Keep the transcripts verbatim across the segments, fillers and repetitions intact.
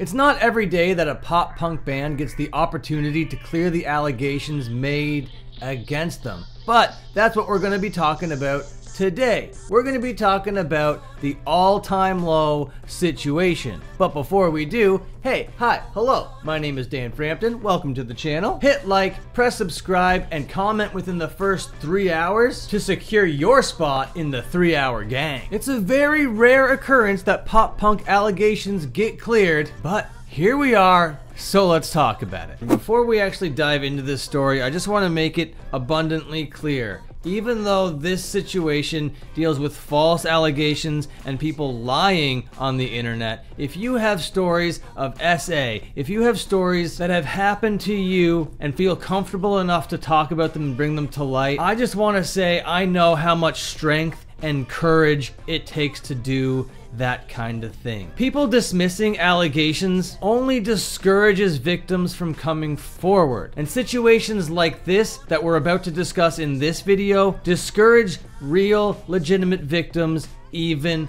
It's not every day that a pop punk band gets the opportunity to clear the allegations made against them, but that's what we're going to be talking about today. We're going to be talking about the all-time low situation. But before we do, hey, hi, hello, my name is Dan Frampton, welcome to the channel. Hit like, press subscribe, and comment within the first three hours to secure your spot in the three-hour gang. It's a very rare occurrence that pop-punk allegations get cleared, but here we are, so let's talk about it. Before we actually dive into this story, I just want to make it abundantly clear. Even though this situation deals with false allegations and people lying on the internet, if you have stories of S A, if you have stories that have happened to you and feel comfortable enough to talk about them and bring them to light, I just want to say I know how much strength and courage it takes to do that kind of thing. People dismissing allegations only discourages victims from coming forward. And situations like this that we're about to discuss in this video discourage real, legitimate victims even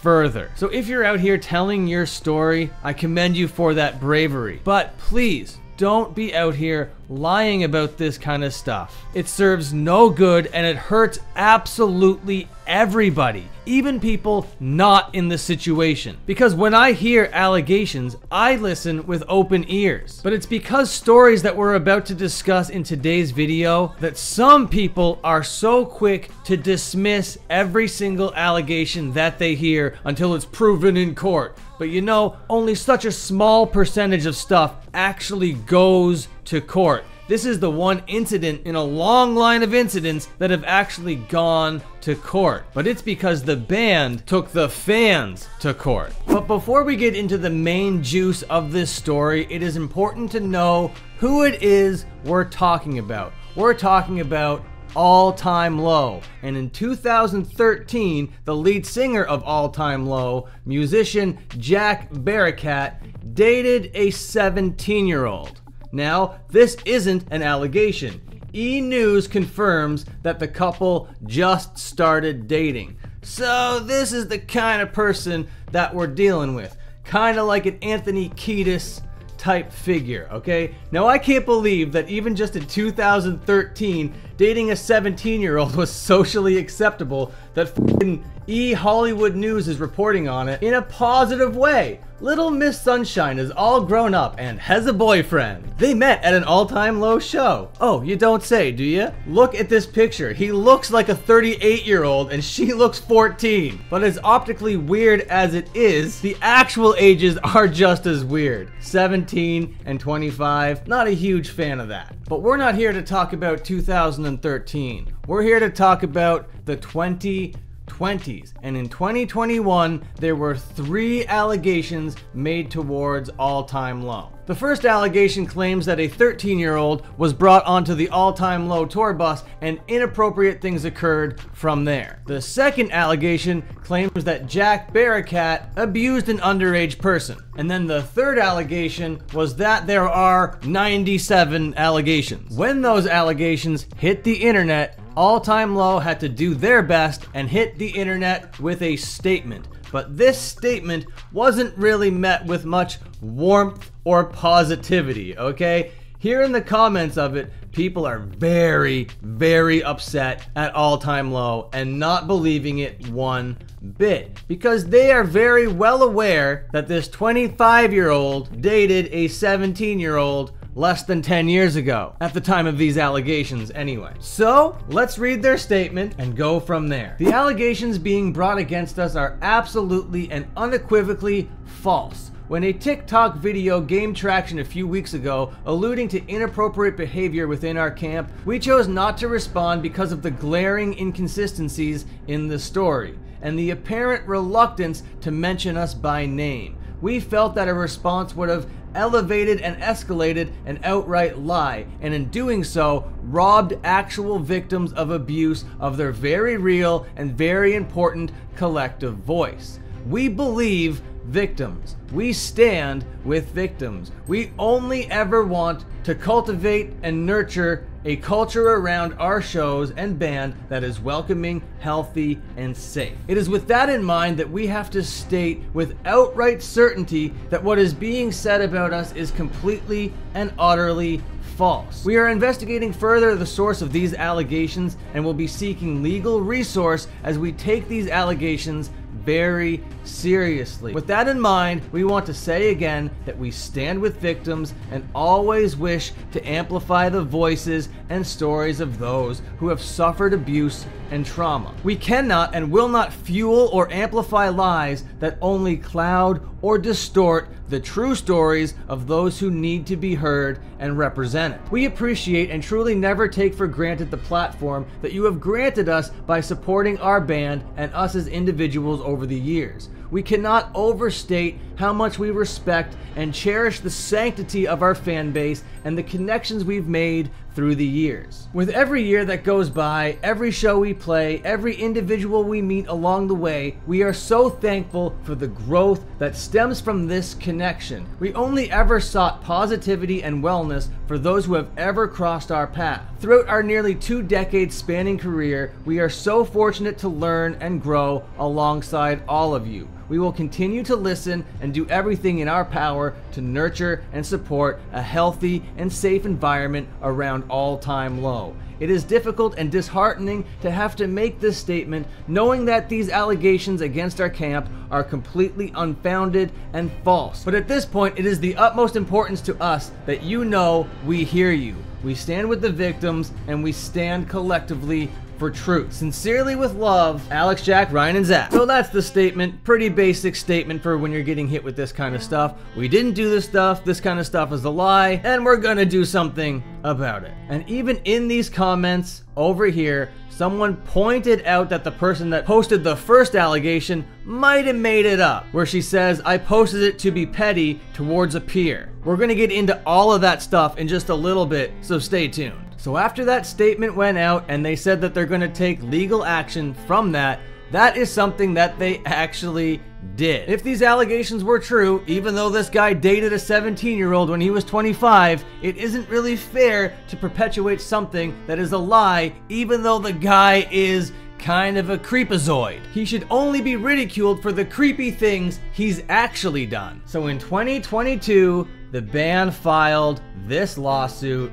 further. So if you're out here telling your story, I commend you for that bravery. But please, don't be out here lying about this kind of stuff. It serves no good and it hurts absolutely everybody, even people not in the situation. Because when I hear allegations, I listen with open ears. But it's because stories that we're about to discuss in today's video that some people are so quick to dismiss every single allegation that they hear until it's proven in court. But you know, only such a small percentage of stuff actually goes to court. This is the one incident in a long line of incidents that have actually gone to court. But it's because the band took the fans to court. But before we get into the main juice of this story, it is important to know who it is we're talking about. We're talking about All Time Low, and in two thousand thirteen, the lead singer of All Time Low, musician Jack Barakat, dated a seventeen-year-old. Now, this isn't an allegation. E! News confirms that the couple just started dating. So this is the kind of person that we're dealing with. Kind of like an Anthony Kiedis type figure, okay? Now I can't believe that even just in two thousand thirteen, dating a seventeen-year-old was socially acceptable, that f***ing E! Hollywood News is reporting on it in a positive way. Little Miss Sunshine is all grown up and has a boyfriend. They met at an all-time low show. Oh, you don't say, do you? Look at this picture. He looks like a thirty-eight-year-old and she looks fourteen. But as optically weird as it is, the actual ages are just as weird. seventeen and twenty-five, not a huge fan of that. But we're not here to talk about two thousand thirteen. We're here to talk about the twenty twenties. And in twenty twenty-one, there were three allegations made towards All Time Low. The first allegation claims that a thirteen-year-old was brought onto the All Time Low tour bus and inappropriate things occurred from there. The second allegation claims that Jack Barakat abused an underage person. And then the third allegation was that there are ninety-seven allegations. When those allegations hit the internet, All Time Low had to do their best and hit the internet with a statement. But this statement wasn't really met with much warmth or positivity, okay? Here in the comments of it, people are very, very upset at All Time Low and not believing it one bit, because they are very well aware that this twenty-five-year-old dated a seventeen-year-old less than ten years ago, at the time of these allegations anyway. So let's read their statement and go from there. The allegations being brought against us are absolutely and unequivocally false. When a TikTok video gained traction a few weeks ago, alluding to inappropriate behavior within our camp, we chose not to respond because of the glaring inconsistencies in the story and the apparent reluctance to mention us by name. We felt that a response would have elevated and escalated an outright lie, and in doing so, robbed actual victims of abuse of their very real and very important collective voice. We believe victims. We stand with victims. We only ever want to cultivate and nurture a culture around our shows and band that is welcoming, healthy, and safe. It is with that in mind that we have to state with outright certainty that what is being said about us is completely and utterly false. We are investigating further the source of these allegations and will be seeking legal resource as we take these allegations very seriously. With that in mind, we want to say again that we stand with victims and always wish to amplify the voices and stories of those who have suffered abuse and trauma. We cannot and will not fuel or amplify lies that only cloud or distort the true stories of those who need to be heard and represented. We appreciate and truly never take for granted the platform that you have granted us by supporting our band and us as individuals over the years. We cannot overstate how much we respect and cherish the sanctity of our fan base and the connections we've made through the years. With every year that goes by, every show we play, every individual we meet along the way, we are so thankful for the growth that stems from this connection. We only ever sought positivity and wellness for those who have ever crossed our path. Throughout our nearly two decades spanning career, we are so fortunate to learn and grow alongside all of you. We will continue to listen and do everything in our power to nurture and support a healthy and safe environment around All Time Low. It is difficult and disheartening to have to make this statement, knowing that these allegations against our camp are completely unfounded and false. But at this point, it is the utmost importance to us that you know we hear you. We stand with the victims and we stand collectively for truth. Sincerely with love, Alex, Jack, Ryan, and Zach. So that's the statement. Pretty basic statement for when you're getting hit with this kind of stuff. We didn't do this stuff. This kind of stuff is a lie. And we're gonna do something about it. And even in these comments over here, someone pointed out that the person that posted the first allegation might have made it up, where she says, "I posted it to be petty towards a peer." We're gonna get into all of that stuff in just a little bit, so stay tuned. So after that statement went out and they said that they're going to take legal action from that, that is something that they actually did. If these allegations were true, even though this guy dated a seventeen year old when he was twenty-five, it isn't really fair to perpetuate something that is a lie, even though the guy is kind of a creepazoid. He should only be ridiculed for the creepy things he's actually done. So in twenty twenty-two, the band filed this lawsuit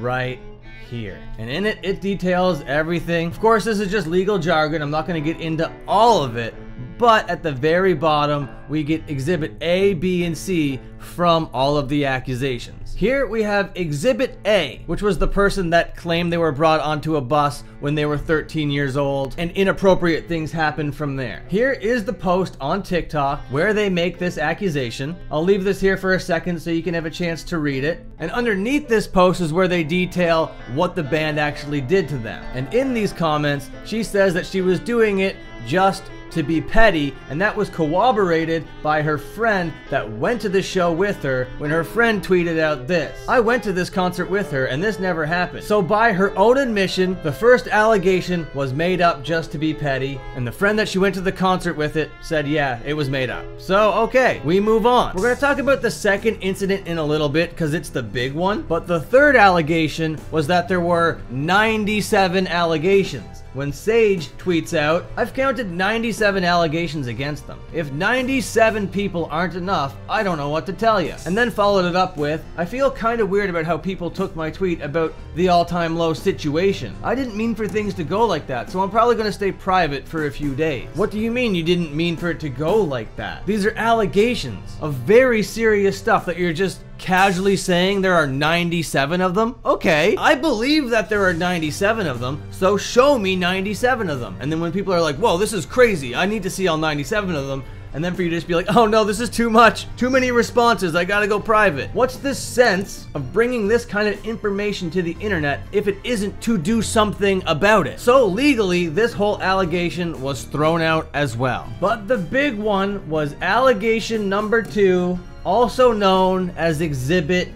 right now here. And in it, it details everything. Of course, this is just legal jargon. I'm not going to get into all of it, but at the very bottom, we get Exhibit A, B, and C from all of the accusations. Here we have Exhibit A, which was the person that claimed they were brought onto a bus when they were thirteen years old, and inappropriate things happened from there. Here is the post on TikTok where they make this accusation. I'll leave this here for a second so you can have a chance to read it. And underneath this post is where they detail what the band actually did to them. And in these comments, she says that she was doing it just to be petty, and that was corroborated by her friend that went to the show with her when her friend tweeted out this. "I went to this concert with her and this never happened." So by her own admission, the first allegation was made up just to be petty, and the friend that she went to the concert with it said, yeah, it was made up. So okay, we move on. We're gonna talk about the second incident in a little bit because it's the big one, but the third allegation was that there were ninety-seven allegations. When Sage tweets out, "I've counted ninety-seven allegations against them. If ninety-seven people aren't enough, I don't know what to tell you." And then followed it up with, "I feel kind of weird about how people took my tweet about the all-time low situation. I didn't mean for things to go like that, so I'm probably going to stay private for a few days." What do you mean you didn't mean for it to go like that? These are allegations of very serious stuff that you're just casually saying there are ninety-seven of them? Okay, I believe that there are ninety-seven of them, so show me ninety-seven of them. And then when people are like, whoa, this is crazy, I need to see all ninety-seven of them, and then for you to just be like, oh no, this is too much, too many responses, I gotta go private. What's the sense of bringing this kind of information to the internet if it isn't to do something about it? So legally, this whole allegation was thrown out as well. But the big one was allegation number two, also known as Exhibit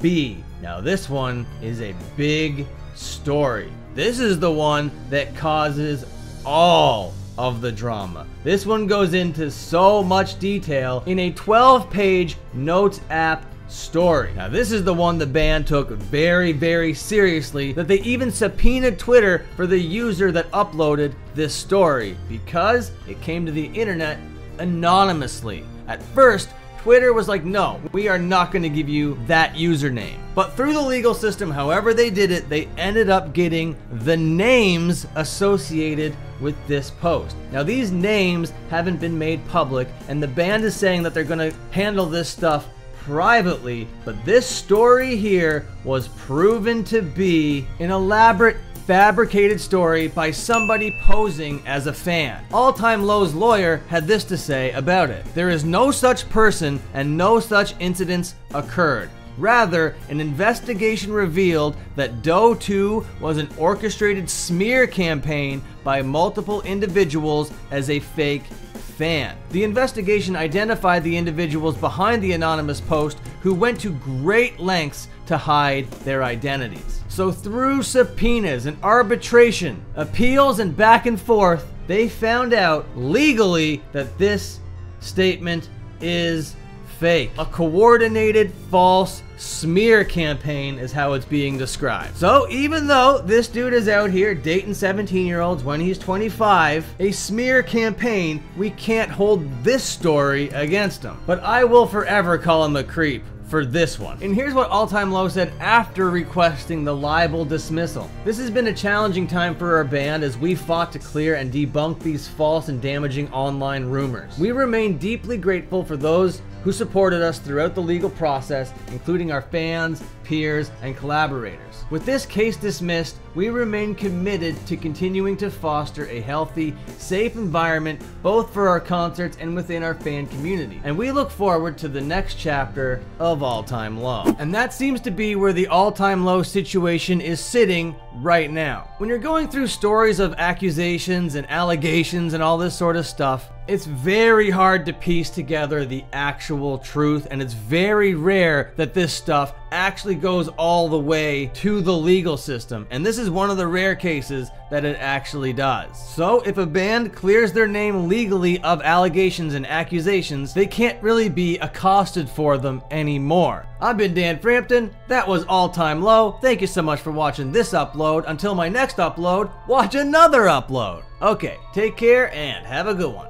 B. Now this one is a big story. This is the one that causes all of the drama. This one goes into so much detail in a twelve page notes app story. Now, this is the one the band took very, very seriously, that they even subpoenaed Twitter for the user that uploaded this story, because it came to the internet anonymously. At first, Twitter was like, no, we are not going to give you that username. But through the legal system, however they did it, they ended up getting the names associated with this post. Now, these names haven't been made public, and the band is saying that they're going to handle this stuff privately, but this story here was proven to be an elaborate fabricated story by somebody posing as a fan. All Time Low's lawyer had this to say about it. There is no such person and no such incidents occurred. Rather, an investigation revealed that Doe two was an orchestrated smear campaign by multiple individuals as a fake fan. The investigation identified the individuals behind the anonymous post who went to great lengths to hide their identities. So through subpoenas and arbitration, appeals and back and forth, they found out legally that this statement is fake. A coordinated false smear campaign is how it's being described. So even though this dude is out here dating seventeen year olds when he's twenty-five, a smear campaign, we can't hold this story against him. But I will forever call him a creep for this one. And here's what All Time Low said after requesting the libel dismissal. This has been a challenging time for our band as we fought to clear and debunk these false and damaging online rumors. We remain deeply grateful for those who supported us throughout the legal process, including our fans, peers, and collaborators. With this case dismissed, we remain committed to continuing to foster a healthy, safe environment, both for our concerts and within our fan community. And we look forward to the next chapter of All Time Low. And that seems to be where the All Time Low situation is sitting right now. When you're going through stories of accusations and allegations and all this sort of stuff, it's very hard to piece together the actual truth, and it's very rare that this stuff actually goes all the way to the legal system, and this is one of the rare cases that it actually does. So if a band clears their name legally of allegations and accusations, they can't really be accosted for them anymore. I've been Dan Frampton, that was All Time Low. Thank you so much for watching this upload. Until my next upload, watch another upload. Okay, take care and have a good one.